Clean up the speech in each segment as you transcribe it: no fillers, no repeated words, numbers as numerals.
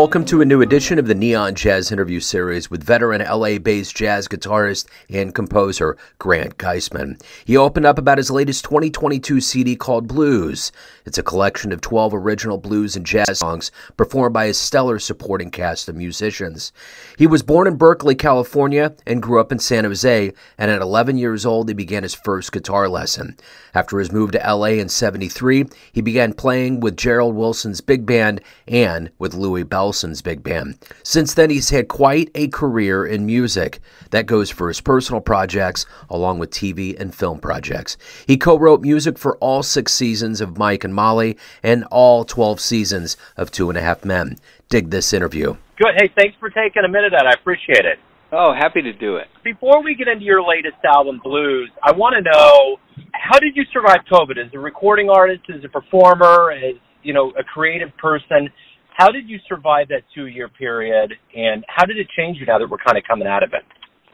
Welcome to a new edition of the Neon Jazz interview series with veteran LA-based jazz guitarist and composer Grant Geissman. He opened up about his latest 2022 CD called Blooz. It's a collection of 12 original blues and jazz songs performed by a stellar supporting cast of musicians. He was born in Berkeley, California, and grew up in San Jose, and at 11 years old, he began his first guitar lesson. After his move to LA in '73, he began playing with Gerald Wilson's big band and with Louie Bellson's big band. Since then, he's had quite a career in music. That goes for his personal projects, along with TV and film projects. He co-wrote music for all 6 seasons of Mike and Molly and all 12 seasons of 2.5 Men. Dig this interview. Good. Hey, thanks for taking a minute out. I appreciate it. Oh, happy to do it. Before we get into your latest album, Blooz, I want to know, how did you survive COVID? As a recording artist, as a performer, as, you know, a creative person, how did you survive that 2-year period, and how did it change you now that we're kind of coming out of it?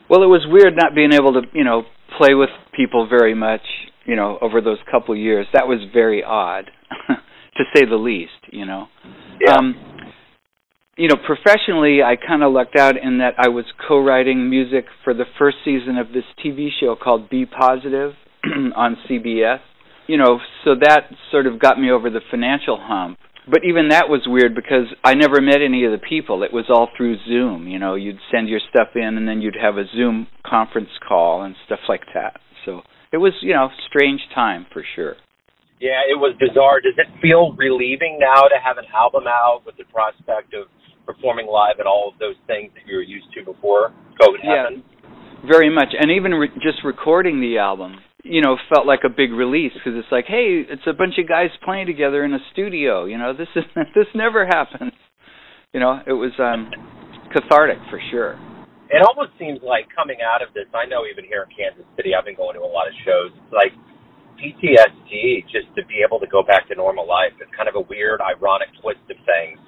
Well, it was weird not being able to, you know, play with people very much, you know, over those couple of years. That was very odd, to say the least, you know. Yeah. You know, professionally, I kind of lucked out in that I was co-writing music for the first season of this TV show called B Positive on CBS. You know, so that sort of got me over the financial hump. But even that was weird because I never met any of the people. It was all through Zoom, you know. You'd send your stuff in and then you'd have a Zoom conference call and stuff like that. So it was, you know, strange time for sure. Yeah, it was bizarre. Does it feel relieving now to have an album out with the prospect of performing live and all of those things that you were used to before COVID happened? Yeah, very much. And even just recording the album, you know, felt like a big release because it's like, hey, it's a bunch of guys playing together in a studio. You know, this never happens. You know, it was cathartic for sure. It almost seems like coming out of this, I know even here in Kansas City, I've been going to a lot of shows. It's like PTSD just to be able to go back to normal life. It's kind of a weird, ironic twist of things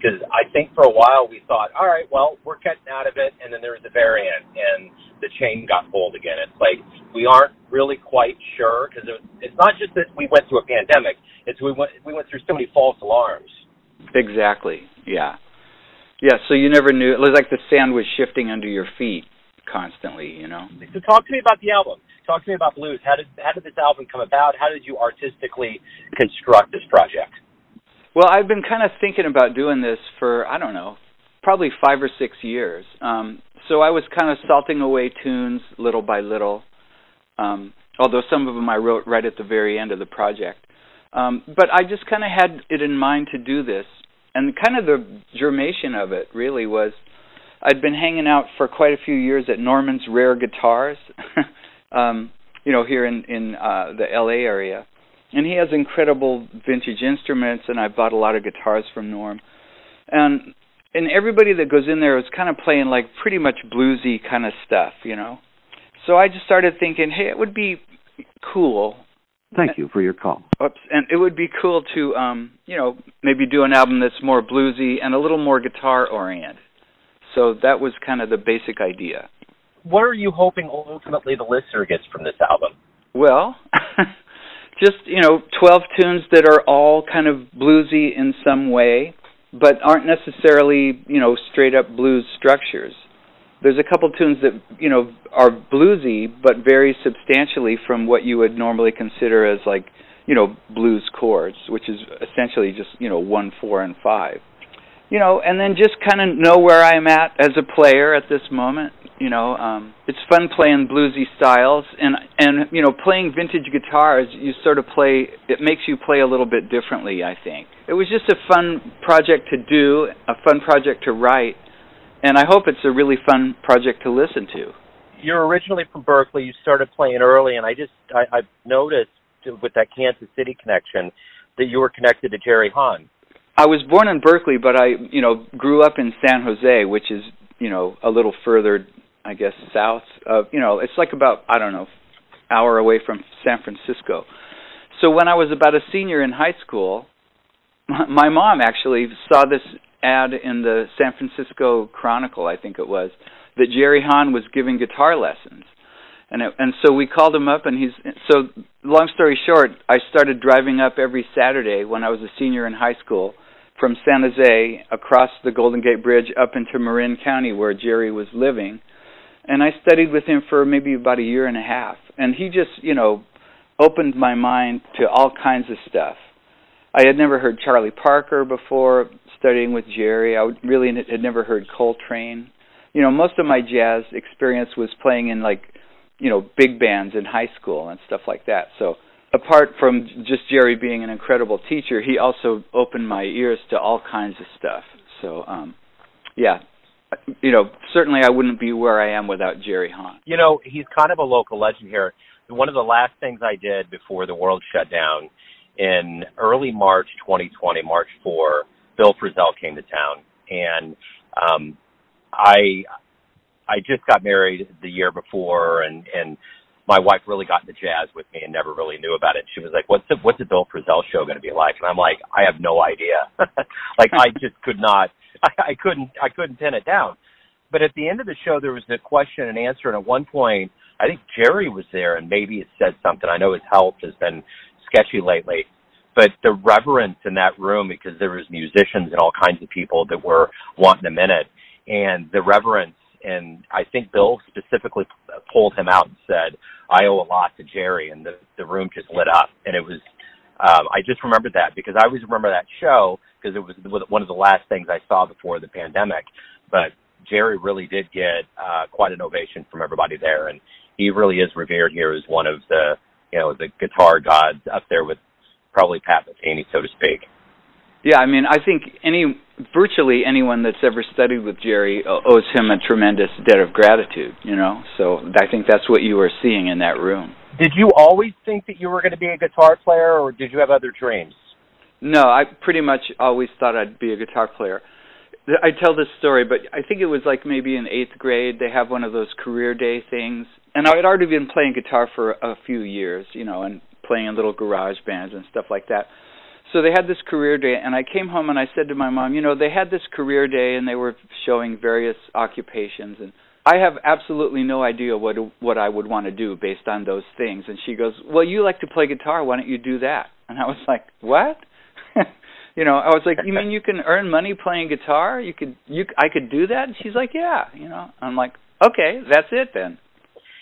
because I think for a while we thought, all right, well, we're getting out of it, and then there was a variant, and the chain got pulled again. It's like we aren't really quite sure because it's not just that we went through a pandemic, it's we went through so many false alarms. Exactly. Yeah. Yeah, so you never knew. It was like the sand was shifting under your feet constantly, you know. So talk to me about the album. Talk to me about Blooz. How did this album come about? How did you artistically construct this project? Well, I've been kind of thinking about doing this for, I don't know, probably 5 or 6 years. So I was kind of salting away tunes little by little. Although some of them I wrote right at the very end of the project. But I just kind of had it in mind to do this. And kind of the germination of it really was I'd been hanging out for quite a few years at Norman's Rare Guitars, you know, here in the L.A. area. And he has incredible vintage instruments, and I bought a lot of guitars from Norm. And everybody that goes in there is kind of playing, like, pretty much bluesy kind of stuff, you know. So I just started thinking, hey, it would be cool. Thank you for your call. Oops, and it would be cool to, you know, maybe do an album that's more bluesy and a little more guitar-oriented. So that was kind of the basic idea. What are you hoping ultimately the listener gets from this album? Well, just, you know, 12 tunes that are all kind of bluesy in some way, but aren't necessarily, you know, straight-up blues structures. There's a couple tunes that, you know, are bluesy, but vary substantially from what you would normally consider as, like, you know, blues chords, which is essentially just, you know, 1, 4, and 5. You know, and then just kind of know where I'm at as a player at this moment. You know, it's fun playing bluesy styles, and you know, playing vintage guitars, you sort of play, it makes you play a little bit differently, I think. It was just a fun project to do, a fun project to write, and I hope it's a really fun project to listen to. You're originally from Berkeley, you started playing early, and I've noticed with that Kansas City connection that you were connected to Jerry Hahn. I was born in Berkeley, but I, you know, grew up in San Jose, which is, you know, a little further, I guess, south of, you know, it's like about, I don't know, hour away from San Francisco. So when I was about a senior in high school, my mom actually saw this ad in the San Francisco Chronicle, I think it was, that Jerry Hahn was giving guitar lessons. And so we called him up, and so long story short, I started driving up every Saturday when I was a senior in high school from San Jose across the Golden Gate Bridge up into Marin County where Jerry was living. And I studied with him for maybe about a year and a half. And he just, you know, opened my mind to all kinds of stuff. I had never heard Charlie Parker before studying with Jerry. I really had never heard Coltrane. You know, most of my jazz experience was playing in, like, you know, big bands in high school and stuff like that. So apart from just Jerry being an incredible teacher, he also opened my ears to all kinds of stuff. So, yeah. You know, certainly I wouldn't be where I am without Jerry Hahn. You know, he's kind of a local legend here. One of the last things I did before the world shut down in early March 2020, March 4, Bill Frisell came to town. And I just got married the year before, and my wife really got into jazz with me and never really knew about it. She was like, what's the Bill Frisell show going to be like? And I'm like, I have no idea. Like, I just could not. I couldn't pin it down. But at the end of the show, there was the question and answer, and at one point, I think Jerry was there, and maybe it said something. I know his health has been sketchy lately, but the reverence in that room, because there was musicians and all kinds of people that were wanting a minute, and the reverence, and I think Bill specifically pulled him out and said, I owe a lot to Jerry, and the room just lit up, and it was, I just remembered that because I always remember that show because it was one of the last things I saw before the pandemic. But Jerry really did get quite an ovation from everybody there, and he really is revered here as one of the, you know, the guitar gods up there with probably Pat McTainey, so to speak. Yeah, I mean, I think virtually anyone that's ever studied with Jerry owes him a tremendous debt of gratitude, you know. So I think that's what you were seeing in that room. Did you always think that you were going to be a guitar player, or did you have other dreams? No, I pretty much always thought I'd be a guitar player. I tell this story, but I think it was like maybe in 8th grade. They have one of those career day things. And I had already been playing guitar for a few years, you know, and playing in little garage bands and stuff like that. So they had this career day, and I came home and I said to my mom, you know, they had this career day and they were showing various occupations, and I have absolutely no idea what I would want to do based on those things. And she goes, well, you like to play guitar. Why don't you do that? And I was like, what? You know, I was like, you mean you can earn money playing guitar? I could do that? And she's like, yeah. You know, I'm like, okay, that's it then.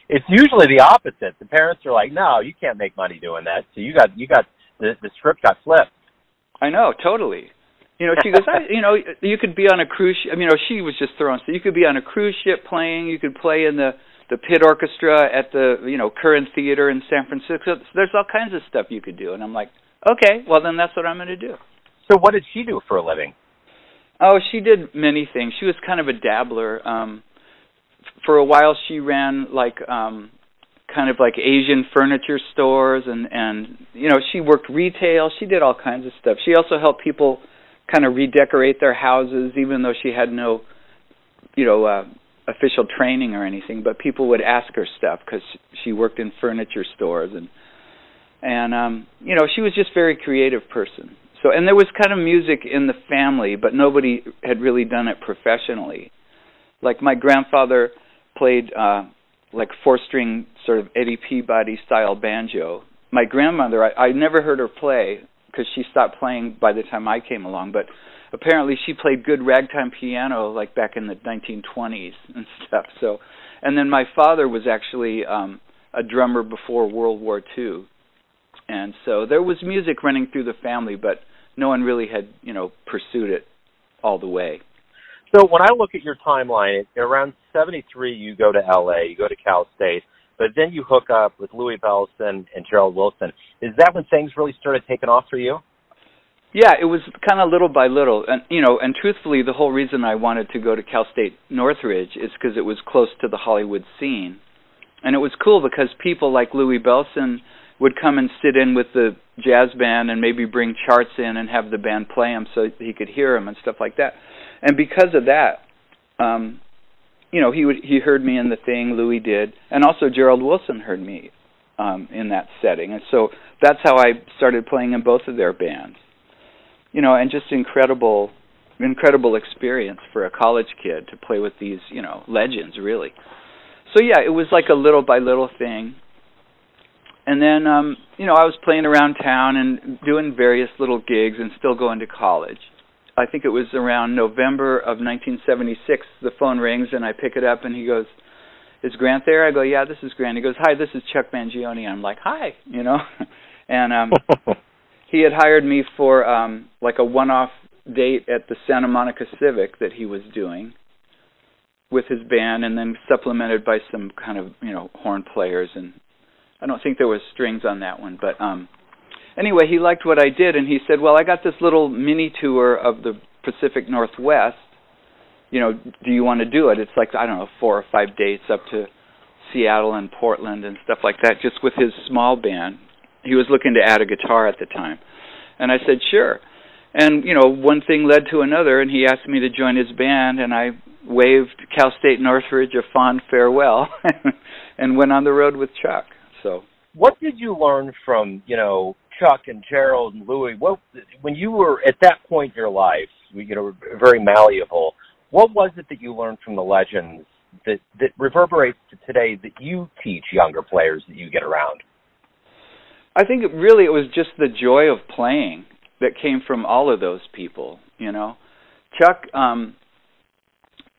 It's usually the opposite. The parents are like, no, you can't make money doing that. So you got the script got flipped. I know, totally. You know, she goes, you know, you could be on a cruise ship. I mean, you know, she was just throwing stuff. You could be on a cruise ship playing. You could play in the pit orchestra at the, you know, Curran Theater in San Francisco. There's all kinds of stuff you could do. And I'm like, okay, well, then that's what I'm going to do. So what did she do for a living? Oh, she did many things. She was kind of a dabbler. For a while, she ran, like, kind of like Asian furniture stores. And, you know, she worked retail. She did all kinds of stuff. She also helped people kind of redecorate their houses, even though she had no, you know, official training or anything. But people would ask her stuff because she worked in furniture stores, and you know, she was just a very creative person. So, and there was kind of music in the family, but nobody had really done it professionally. Like my grandfather played like four-string sort of Eddie Peabody style banjo. My grandmother, I never heard her play, because she stopped playing by the time I came along, but apparently she played good ragtime piano like back in the 1920s and stuff. So, and then my father was actually a drummer before World War II, and so there was music running through the family, but no one really had, you know, pursued it all the way. So when I look at your timeline, around 73 you go to LA, you go to Cal State, but then you hook up with Louie Bellson and Gerald Wilson. Is that when things really started taking off for you? Yeah, it was kind of little by little. And, you know, and truthfully, the whole reason I wanted to go to Cal State Northridge is because it was close to the Hollywood scene. And it was cool because people like Louie Bellson would come and sit in with the jazz band and maybe bring charts in and have the band play them so he could hear them and stuff like that. And because of that, you know, he heard me in the thing, Louie did, and also Gerald Wilson heard me in that setting. And so that's how I started playing in both of their bands. You know, and just incredible experience for a college kid to play with these, you know, legends, really. So, yeah, it was like a little by little thing. And then, you know, I was playing around town and doing various little gigs and still going to college. I think it was around November of 1976, the phone rings, and I pick it up, and he goes, "Is Grant there?" I go, "Yeah, this is Grant." He goes, "Hi, this is Chuck Mangione." I'm like, "Hi," you know. And he had hired me for like a one-off date at the Santa Monica Civic that he was doing with his band, and then supplemented by some kind of, you know, horn players, and I don't think there was strings on that one, but anyway, he liked what I did, and he said, "Well, I got this little mini tour of the Pacific Northwest. You know, do you want to do it?" It's like, I don't know, 4 or 5 dates up to Seattle and Portland and stuff like that, just with his small band. He was looking to add a guitar at the time. And I said, sure. And, you know, one thing led to another, and he asked me to join his band, and I waved Cal State Northridge a fond farewell and went on the road with Chuck. So, what did you learn from, you know, Chuck and Gerald and Louie? What, when you were at that point in your life, you know, very malleable, what was it that you learned from the legends that reverberates to today that you teach younger players that you get around? I think it was just the joy of playing that came from all of those people, you know. Chuck,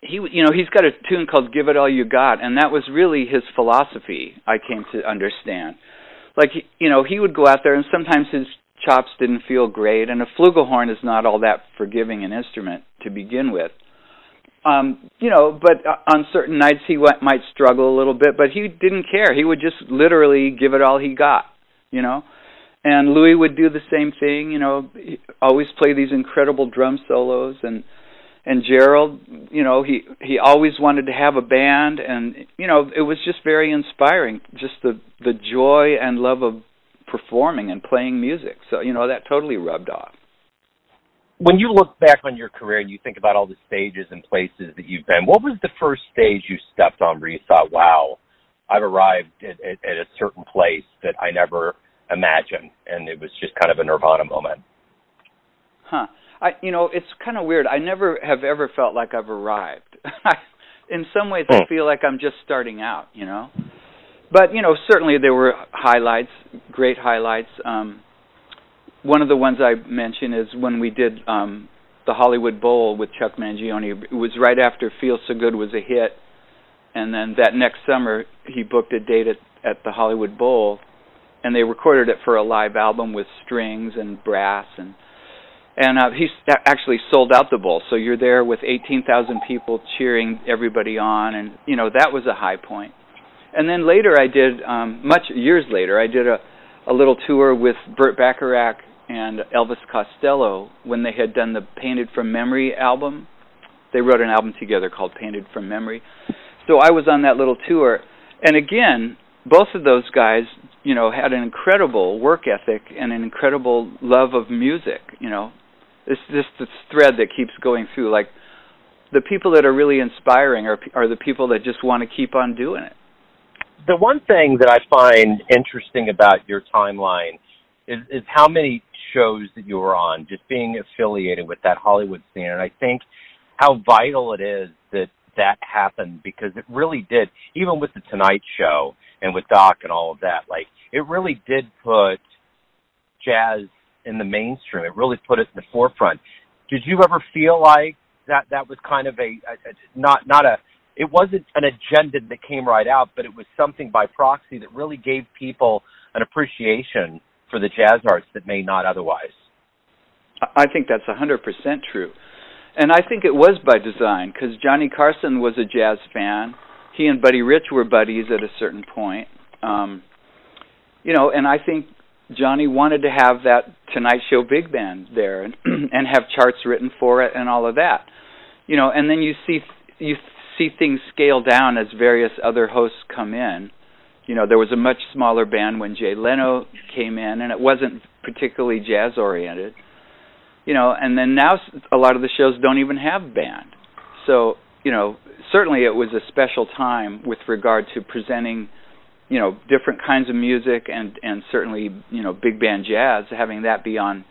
he's got a tune called "Give It All You Got," and that was really his philosophy, I came to understand. Like, you know, he would go out there, and sometimes his chops didn't feel great, and a flugelhorn is not all that forgiving an instrument to begin with. You know, but on certain nights he might struggle a little bit, but he didn't care. He would just literally give it all he got, you know. And Louie would do the same thing, you know, always play these incredible drum solos, and Gerald, you know, he always wanted to have a band, and, you know, it was just very inspiring, just the joy and love of performing and playing music. So, you know, that totally rubbed off. When you look back on your career and you think about all the stages and places that you've been, what was the first stage you stepped on where you thought, wow, I've arrived at a certain place that I never imagined, and it was just kind of a nirvana moment? Huh. You know, it's kind of weird. I never have ever felt like I've arrived. In some ways, I feel like I'm just starting out, you know. But, you know, certainly there were highlights, great highlights. One of the ones I mention is when we did the Hollywood Bowl with Chuck Mangione. It was right after "Feel So Good" was a hit. And then that next summer, he booked a date at the Hollywood Bowl, and they recorded it for a live album with strings and brass, and he actually sold out the bowl. So you're there with 18,000 people cheering everybody on, and, you know, that was a high point. And then later I did, years later, I did a little tour with Burt Bacharach and Elvis Costello when they had done the Painted From Memory album. They wrote an album together called Painted From Memory. So I was on that little tour. And again, both of those guys, you know, had an incredible work ethic and an incredible love of music, you know. It's just this thread that keeps going through. Like, the people that are really inspiring are the people that just want to keep on doing it. The one thing that I find interesting about your timeline is how many shows that you were on, just being affiliated with that Hollywood scene. And I think how vital it is that happened, because it really did, even with The Tonight Show and with Doc and all of that, like, it really did put jazz in the mainstream. It really put it in the forefront. Did you ever feel like that was kind of it wasn't an agenda that came right out, but it was something by proxy that really gave people an appreciation for the jazz arts that may not otherwise? I think that's 100% true. And I think it was by design, because Johnny Carson was a jazz fan. He and Buddy Rich were buddies at a certain point. You know, and I think Johnny wanted to have that Tonight Show big band there and have charts written for it and all of that. You know, and then you see things scale down as various other hosts come in. You know, there was a much smaller band when Jay Leno came in, and it wasn't particularly jazz-oriented. You know, and then now a lot of the shows don't even have band. So, you know, certainly it was a special time with regard to presenting, you know, different kinds of music and certainly, you know, big band jazz, having that be on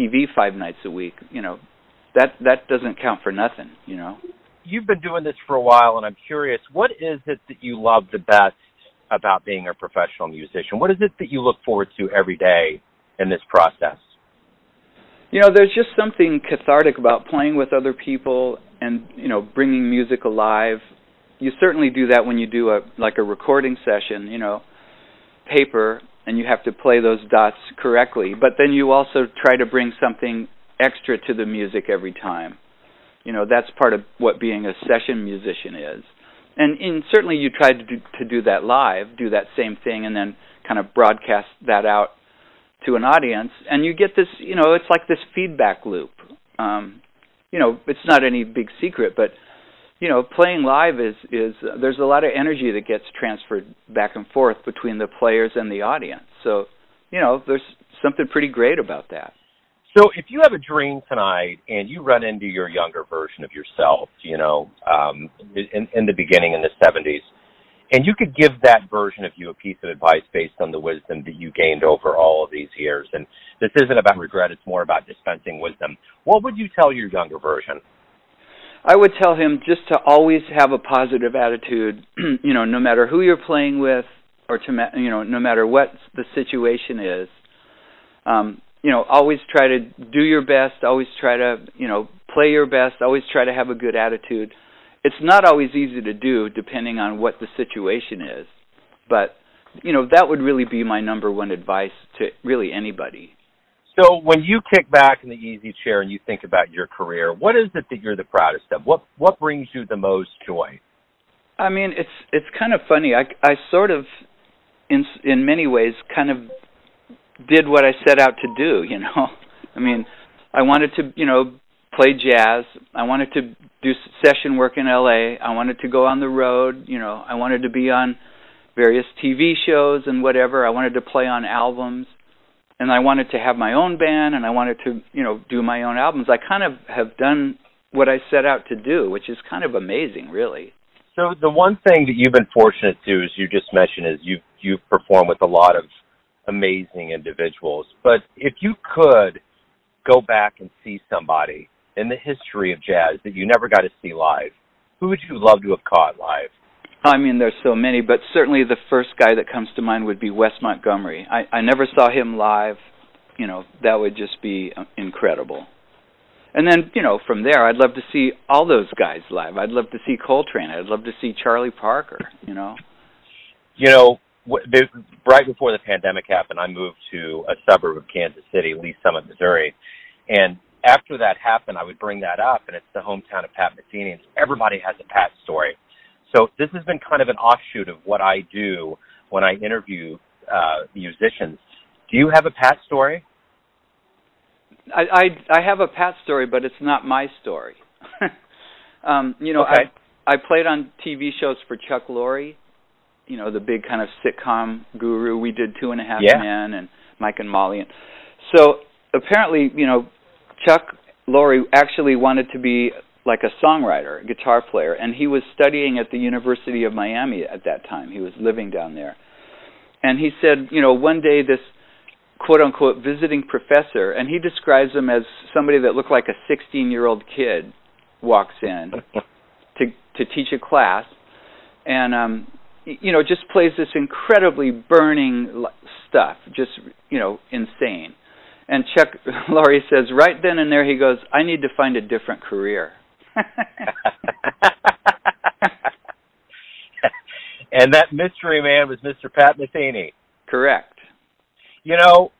TV 5 nights a week. You know, that doesn't count for nothing, you know. You've been doing this for a while, and I'm curious, what is it that you love the best about being a professional musician? What is it that you look forward to every day in this process? You know, there's just something cathartic about playing with other people and, you know, bringing music alive. You certainly do that when you do a recording session, you know, paper, and you have to play those dots correctly. But then you also try to bring something extra to the music every time. You know, that's part of what being a session musician is. And certainly you try to do that live, do that same thing, and then kind of broadcast that out to an audience. And you get this, you know, it's like this feedback loop. You know, it's not any big secret, but, you know, playing live is there's a lot of energy that gets transferred back and forth between the players and the audience. So, you know, there's something pretty great about that. So if you have a dream tonight and you run into your younger version of yourself, you know, in the beginning, in the 70s, and you could give that version of you a piece of advice based on the wisdom that you gained over all of these years, and this isn't about regret, it's more about dispensing wisdom, what would you tell your younger version? I would tell him just to always have a positive attitude, you know, no matter who you're playing with, or to, you know, no matter what the situation is. You know, always try to do your best, always try to, you know, play your best, always try to have a good attitude. It's not always easy to do depending on what the situation is. But, you know, that would really be my number one advice to really anybody. So when you kick back in the easy chair and you think about your career, what is it that you're the proudest of? What brings you the most joy? I mean, it's kind of funny. I sort of, in many ways, kind of did what I set out to do, you know. I mean, I wanted to, you know, play jazz. I wanted to do session work in L.A. I wanted to go on the road, you know. I wanted to be on various TV shows and whatever. I wanted to play on albums. And I wanted to have my own band, and I wanted to, you know, do my own albums. I kind of have done what I set out to do, which is kind of amazing, really. So the one thing that you've been fortunate to, as you just mentioned, is you've performed with a lot of amazing individuals. But if you could go back and see somebody in the history of jazz that you never got to see live, who would you love to have caught live? I mean, there's so many, but certainly the first guy that comes to mind would be Wes Montgomery. I never saw him live. You know, that would just be incredible. And then, you know, from there, I'd love to see all those guys live. I'd love to see Coltrane. I'd love to see Charlie Parker, you know. You know, right before the pandemic happened, I moved to a suburb of Kansas City, Lee Summit, Missouri. And after that happened, I would bring that up, and it's the hometown of Pat Metheny, and everybody has a Pat story. So this has been kind of an offshoot of what I do when I interview musicians. Do you have a Pat story? I have a Pat story, but it's not my story. You know, okay. I played on TV shows for Chuck Lorre, you know, the big kind of sitcom guru. We did Two and a Half Men and Mike and Molly. And so apparently, you know, Chuck Lorre actually wanted to be like a songwriter, a guitar player, and he was studying at the University of Miami at that time. He was living down there. And he said, you know, one day this quote-unquote visiting professor, and he describes him as somebody that looked like a 16-year-old kid, walks in to teach a class, and, you know, just plays this incredibly burning stuff, just, you know, insane. And Chuck Lorre says, right then and there, he goes, I need to find a different career. And that mystery man was Mr. Pat Metheny. Correct. You know,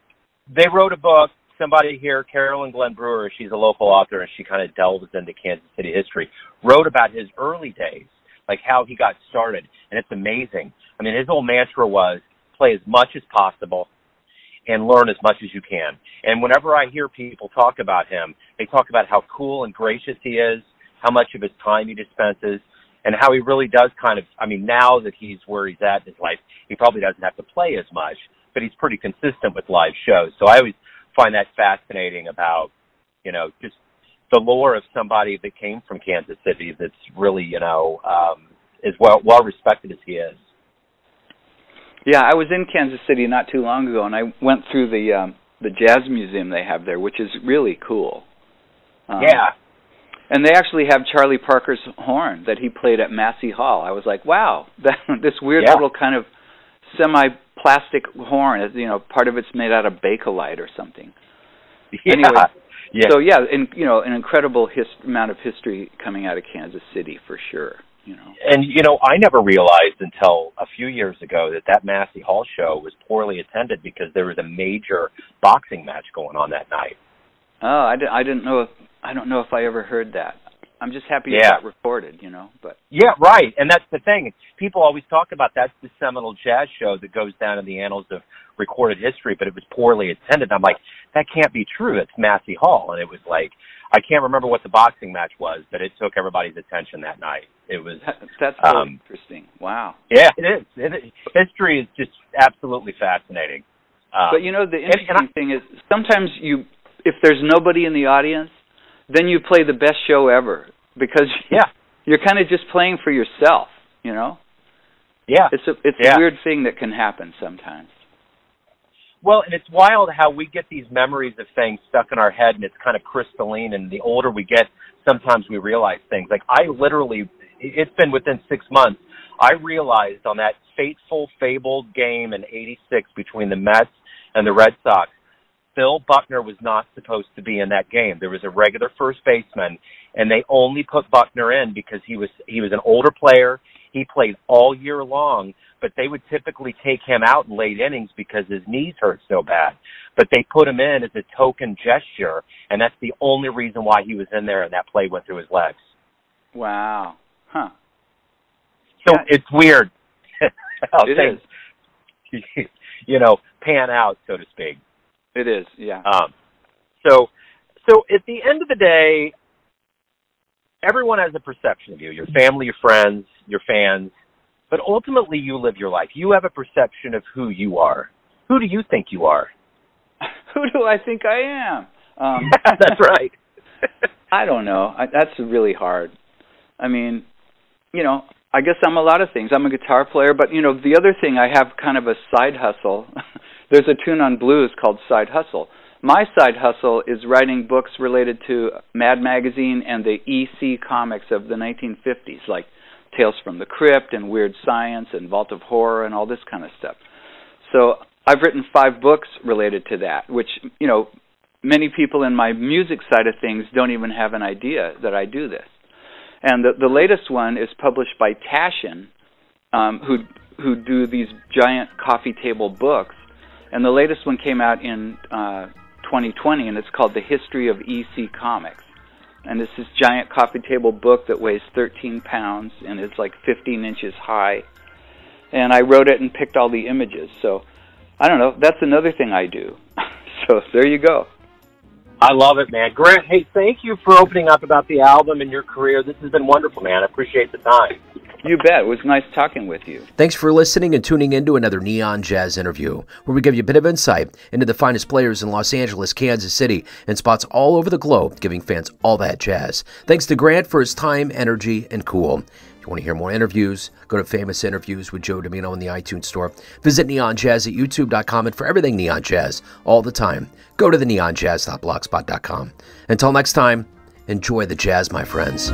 they wrote a book, somebody here, Carolyn Glenn Brewer, she's a local author and she kind of delves into Kansas City history, wrote about his early days, like how he got started, and it's amazing. I mean, his whole mantra was, play as much as possible and learn as much as you can. And whenever I hear people talk about him, they talk about how cool and gracious he is, how much of his time he dispenses, and how he really does kind of, I mean, now that he's where he's at in his life, he probably doesn't have to play as much, but he's pretty consistent with live shows. So I always find that fascinating about, you know, just the lore of somebody that came from Kansas City that's really, you know, as well respected as he is. Yeah, I was in Kansas City not too long ago, and I went through the jazz museum they have there, which is really cool. Yeah. And they actually have Charlie Parker's horn that he played at Massey Hall. I was like, wow, this weird little kind of semi-plastic horn, you know, part of it's made out of Bakelite or something. Yeah. Anyway, Yeah. So yeah, and you know, an incredible amount of history coming out of Kansas City for sure. You know. And you know, I never realized until a few years ago that that Massey Hall show was poorly attended because there was a major boxing match going on that night. Oh, I didn't know. I don't know if I ever heard that. I'm just happy it got recorded, you know. But yeah, right. And that's the thing. People always talk about that's the seminal jazz show that goes down in the annals of recorded history, but it was poorly attended. I'm like, that can't be true. It's Massey Hall. And it was like, I can't remember what the boxing match was, but it took everybody's attention that night. It was that's really interesting. Wow. Yeah, it is. History is just absolutely fascinating. But you know, the interesting thing is sometimes you, if there's nobody in the audience, then you play the best show ever because you're kind of just playing for yourself, you know? Yeah. It's a weird thing that can happen sometimes. Well, and it's wild how we get these memories of things stuck in our head, and it's kind of crystalline, and the older we get, sometimes we realize things. Like I literally, it's been within 6 months, I realized on that fateful, fabled game in '86 between the Mets and the Red Sox, Bill Buckner was not supposed to be in that game. There was a regular first baseman, and they only put Buckner in because he was an older player. He played all year long, but they would typically take him out in late innings because his knees hurt so bad. But they put him in as a token gesture, and that's the only reason why he was in there, and that play went through his legs. Wow. Huh. So it's weird. It is. You know, pan out, so to speak. It is, yeah. So at the end of the day, everyone has a perception of you, your family, your friends, your fans, but ultimately you live your life. You have a perception of who you are. Who do you think you are? Who do I think I am? That's right. I don't know. That's really hard. I mean, you know, I guess I'm a lot of things. I'm a guitar player, but, you know, the other thing, I have kind of a side hustle. There's a tune on Blooz called Side Hustle. My side hustle is writing books related to Mad Magazine and the EC Comics of the 1950s, like Tales from the Crypt and Weird Science and Vault of Horror and all this kind of stuff. So I've written 5 books related to that, which, you know, many people in my music side of things don't even have an idea that I do this. And the latest one is published by Taschen, who do these giant coffee table books. And the latest one came out in 2020, and it's called The History of EC Comics. And it's this giant coffee table book that weighs 13 pounds and is like 15 inches high. And I wrote it and picked all the images. So, I don't know. That's another thing I do. So, there you go. I love it, man. Grant, hey, thank you for opening up about the album and your career. This has been wonderful, man. I appreciate the time. You bet. It was nice talking with you. Thanks for listening and tuning in to another Neon Jazz interview, where we give you a bit of insight into the finest players in Los Angeles, Kansas City, and spots all over the globe, giving fans all that jazz. Thanks to Grant for his time, energy, and cool. If you want to hear more interviews, go to Famous Interviews with Joe Domino in the iTunes store. Visit Neon Jazz at YouTube.com, and for everything Neon Jazz, all the time, go to the neonjazz.blogspot.com. Until next time, enjoy the jazz, my friends.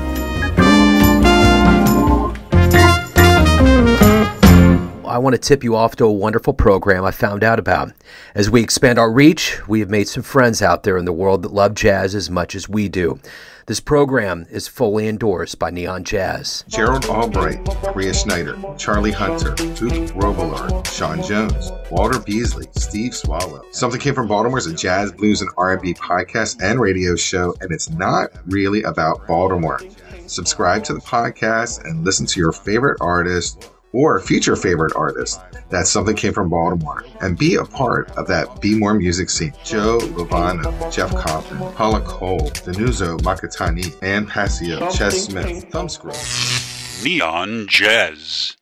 I want to tip you off to a wonderful program I found out about. As we expand our reach, we have made some friends out there in the world that love jazz as much as we do. This program is fully endorsed by Neon Jazz. Gerald Albright, Rhea Schneider, Charlie Hunter, Duke Robillard, Sean Jones, Walter Beasley, Steve Swallow. Something Came from Baltimore is a jazz, blues, and R&B podcast and radio show, and it's not really about Baltimore. Subscribe to the podcast and listen to your favorite artist or future favorite artist. That's Something Came from Baltimore. And be a part of that Be More Music scene. Joe Lovano, Jeff Coffin, Paula Cole, Danuzo Makatani, Ann Pasio, Chess Smith, Thumbscrew. Neon Jazz.